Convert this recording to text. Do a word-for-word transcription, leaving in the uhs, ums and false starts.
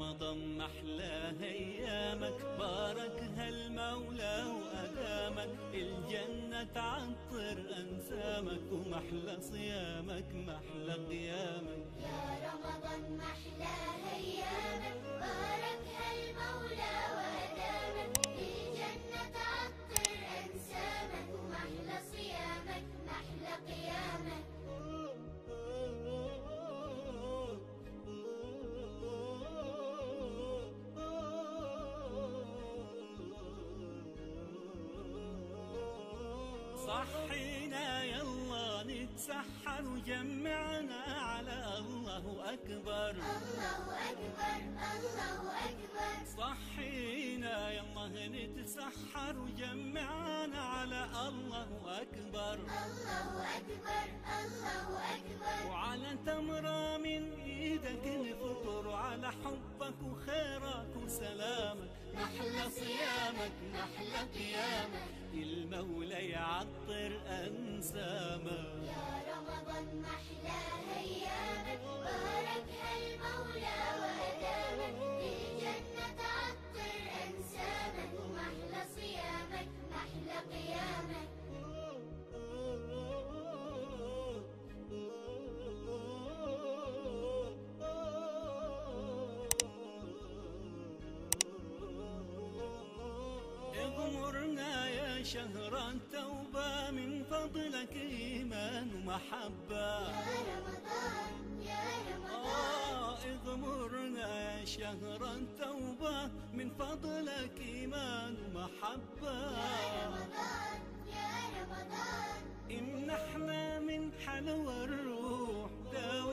رمضان محلى ايامك، بارك هالمولى وادامك، الجنة تعطر انسامك، ومحلى صيامك محلى قيامك. يا رمضان محلى ايامك، بارك هالمولى وادامك، الجنة تعطر انسامك، ومحلى صيامك محلى قيامك. صحينا يلا نتسحر وجمعنا على الله أكبر، الله أكبر، الله أكبر. صحينا يلا نتسحر وجمعنا على الله أكبر، الله أكبر، الله أكبر. وعلى تمرة من إيدك نفطر، على حبك وخيرك وسلامك، محلى صيامك محلى قيامك، المولى يعطر أنسامك. يا رمضان محلى أيامك، بارك هالمولى وأدامك، الجنة تعطر أنسامك، ومحلى صيامك محلى قيامك. اغمرنا يا شهر التوبة، من فضلك إيمان ومحبة. يا رمضان يا رمضان، اغمرنا يا شهر التوبة، من فضلك إيمان ومحبة. يا رمضان يا رمضان، امنحنا من حلوى الروح.